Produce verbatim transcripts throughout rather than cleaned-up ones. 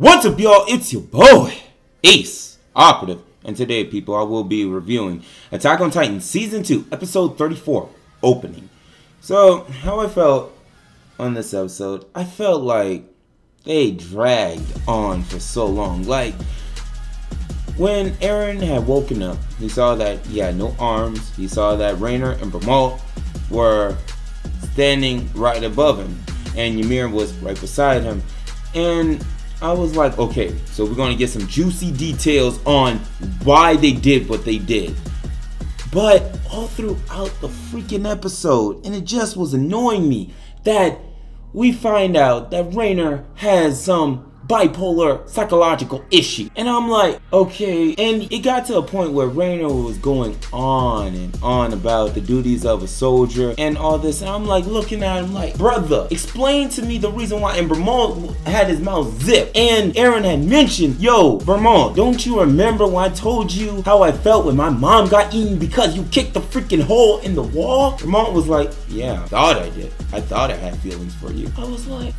What's up, y'all? It's your boy, Ace Operative. And today, people, I will be reviewing Attack on Titan Season two, Episode thirty-four, Opening. So, how I felt on this episode, I felt like they dragged on for so long. Like, when Eren had woken up, he saw that he had no arms. He saw that Reiner and Bertolt were standing right above him, and Ymir was right beside him. And I was like, okay, so we're going to get some juicy details on why they did what they did. But all throughout the freaking episode, and it just was annoying me, that we find out that Reiner has some bipolar psychological issue. And I'm like, okay. And it got to a point where Reiner was going on and on about the duties of a soldier and all this. And I'm like looking at him like, brother, explain to me the reason why. And Bertolt had his mouth zipped. And Eren had mentioned, yo, Bertolt, don't you remember when I told you how I felt when my mom got eaten because you kicked the freaking hole in the wall? Bertolt was like, yeah, I thought I did. I thought I had feelings for you. I was like,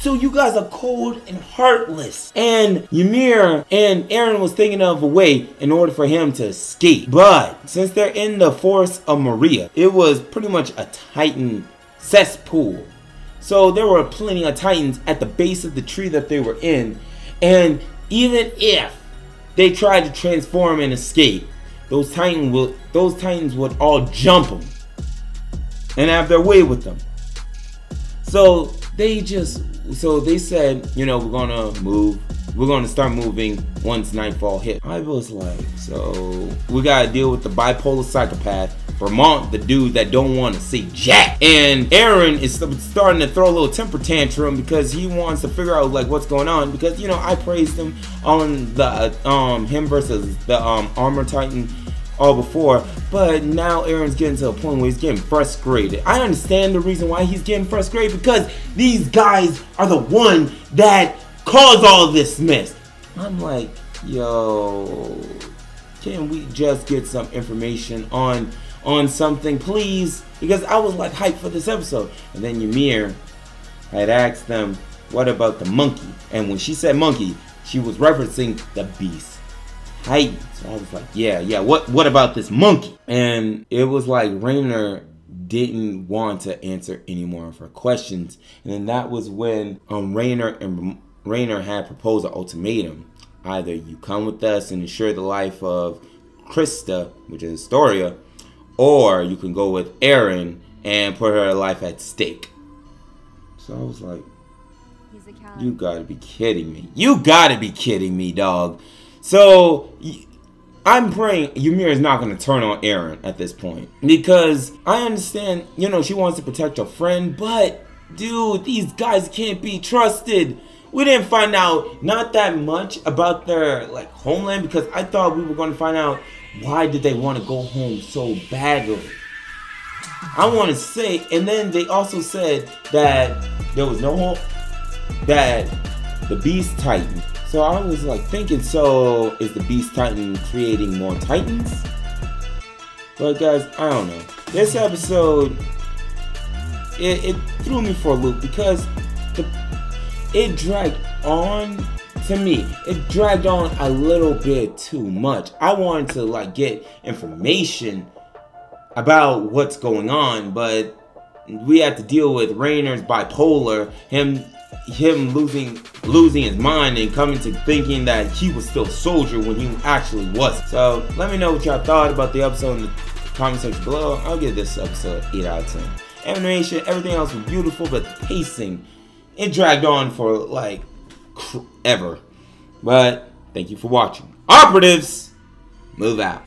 so you guys are cold and heartless. And Ymir and Eren was thinking of a way in order for him to escape. But since they're in the forest of Moria, it was pretty much a Titan cesspool. So there were plenty of Titans at the base of the tree that they were in. And even if they tried to transform and escape, those Titan will, those Titans would all jump them and have their way with them. So they just, so they said, you know, we're gonna move. We're gonna start moving once nightfall hit. I was like, so we gotta deal with the bipolar psychopath, Bertolt, the dude that don't want to see jack. And Eren is starting to throw a little temper tantrum because he wants to figure out like what's going on. Because, you know, I praised him on the um him versus the um Armor Titan all before, but now Eren's getting to a point where he's getting frustrated. I understand the reason why he's getting frustrated, because these guys are the one that caused all this mess. I'm like, yo, can we just get some information on on something, please? Because I was like hyped for this episode. And then Ymir had asked them, what about the monkey? And when she said monkey, she was referencing the beast. So I was like, yeah, yeah, what what about this monkey? And it was like Reiner didn't want to answer any more of her questions. And then that was when um Reiner and Reiner had proposed an ultimatum. Either you come with us and ensure the life of Krista, which is Historia, or you can go with Eren and put her life at stake. So I was like, you gotta be kidding me. You gotta be kidding me, dog. So, I'm praying Ymir is not going to turn on Eren at this point. Because I understand, you know, she wants to protect her friend. But, dude, these guys can't be trusted. We didn't find out not that much about their, like, homeland. Because I thought we were going to find out why did they want to go home so badly. I want to say, and then they also said that there was no hope. That the Beast Titan. So I was like thinking, so is the Beast Titan creating more Titans? But guys, I don't know. This episode, it, it threw me for a loop because the, it dragged on, to me, it dragged on a little bit too much. I wanted to like get information about what's going on, but we had to deal with Reiner's bipolar, him him losing losing his mind and coming to thinking that he was still a soldier when he actually wasn't. So let me know what y'all thought about the episode in the comment section below. I'll give this episode eight out of ten. Animation, everything else was beautiful, but the pacing, it dragged on for like ever. But thank you for watching. Operatives, move out.